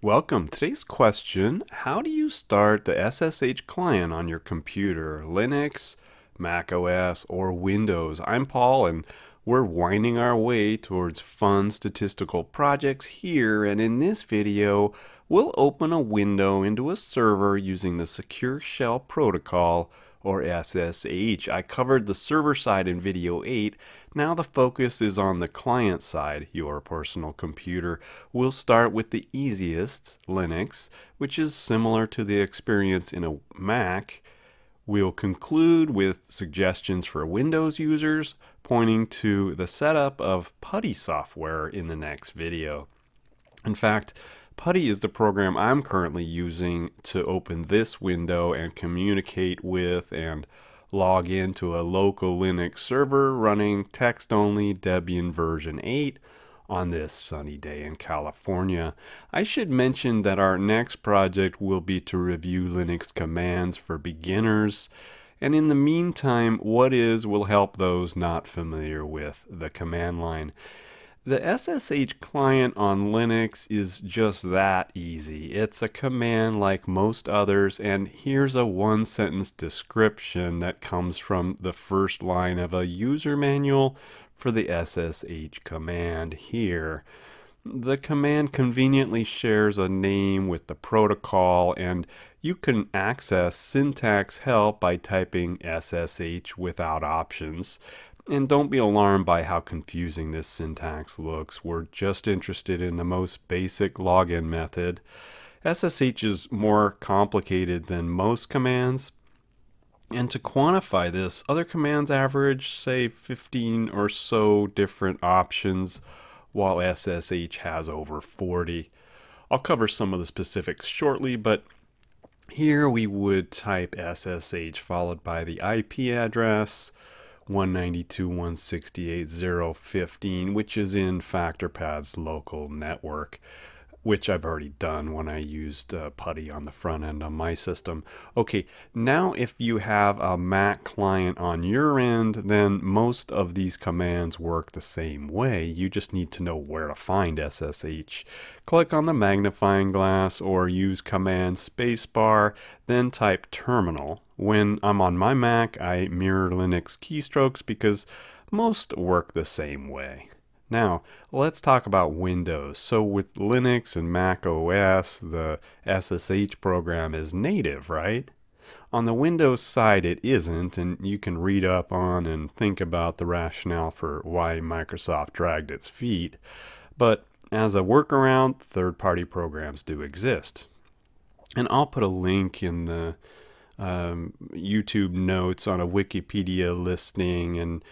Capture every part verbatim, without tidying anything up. Welcome. Today's question, how do you start the S S H client on your computer, Linux, macOS, or Windows? I'm Paul and we're winding our way towards fun statistical projects here, and in this video we'll open a window into a server using the Secure Shell Protocol or S S H. I covered the server side in video eight. Now the focus is on the client side, your personal computer. We'll start with the easiest, Linux, which is similar to the experience in a Mac. We'll conclude with suggestions for Windows users, pointing to the setup of PuTTY software in the next video. In fact, PuTTY is the program I'm currently using to open this window and communicate with and log into a local Linux server running text-only Debian version eight on this sunny day in California. I should mention that our next project will be to review Linux commands for beginners, and in the meantime, what is will help those not familiar with the command line. The S S H client on Linux is just that easy. It's a command like most others, and here's a one sentence description that comes from the first line of a user manual for the S S H command here. The command conveniently shares a name with the protocol, and you can access syntax help by typing S S H without options. And don't be alarmed by how confusing this syntax looks. We're just interested in the most basic login method. S S H is more complicated than most commands. And to quantify this, other commands average, say, fifteen or so different options, while S S H has over forty. I'll cover some of the specifics shortly, but here we would type S S H followed by the I P address, one ninety-two dot one sixty-eight dot zero dot fifteen, which is in FactorPad's local network, which I've already done when I used uh, PuTTY on the front end on my system. Okay, now if you have a Mac client on your end, then most of these commands work the same way. You just need to know where to find S S H. Click on the magnifying glass or use command spacebar, then type terminal. When I'm on my Mac, I mirror Linux keystrokes because most work the same way. Now, let's talk about Windows. So with Linux and Mac O S, the S S H program is native, right? On the Windows side, it isn't, and you can read up on and think about the rationale for why Microsoft dragged its feet. But as a workaround, third-party programs do exist. And I'll put a link in the Um, YouTube notes on a Wikipedia listing, and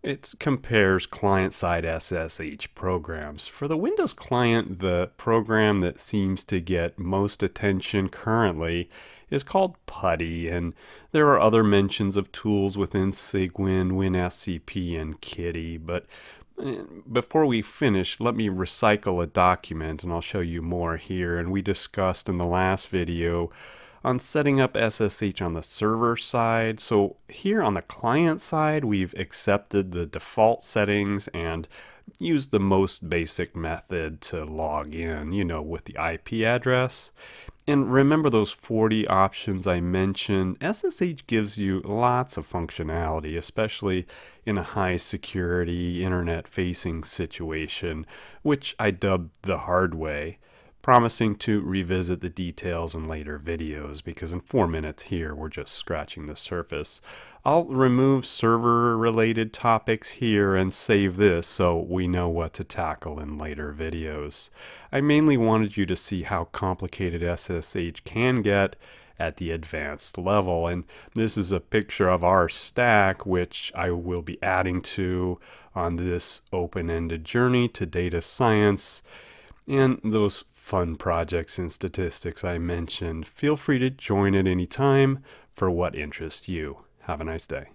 it compares client-side S S H programs. For the Windows client, the program that seems to get most attention currently is called PuTTY, and there are other mentions of tools within Cygwin, WinSCP, and Kitty, but before we finish, let me recycle a document, and I'll show you more here. And we discussed in the last video on setting up S S H on the server side. So here on the client side, we've accepted the default settings and used the most basic method to log in, you know, with the I P address. And remember those forty options I mentioned? S S H gives you lots of functionality, especially in a high security, internet-facing situation, which I dubbed the hard way, promising to revisit the details in later videos, because in four minutes here we're just scratching the surface. I'll remove server related topics here and save this so we know what to tackle in later videos. I mainly wanted you to see how complicated S S H can get at the advanced level, and this is a picture of our stack, which I will be adding to on this open-ended journey to data science and those fun projects and statistics I mentioned. Feel free to join at any time for what interests you. Have a nice day.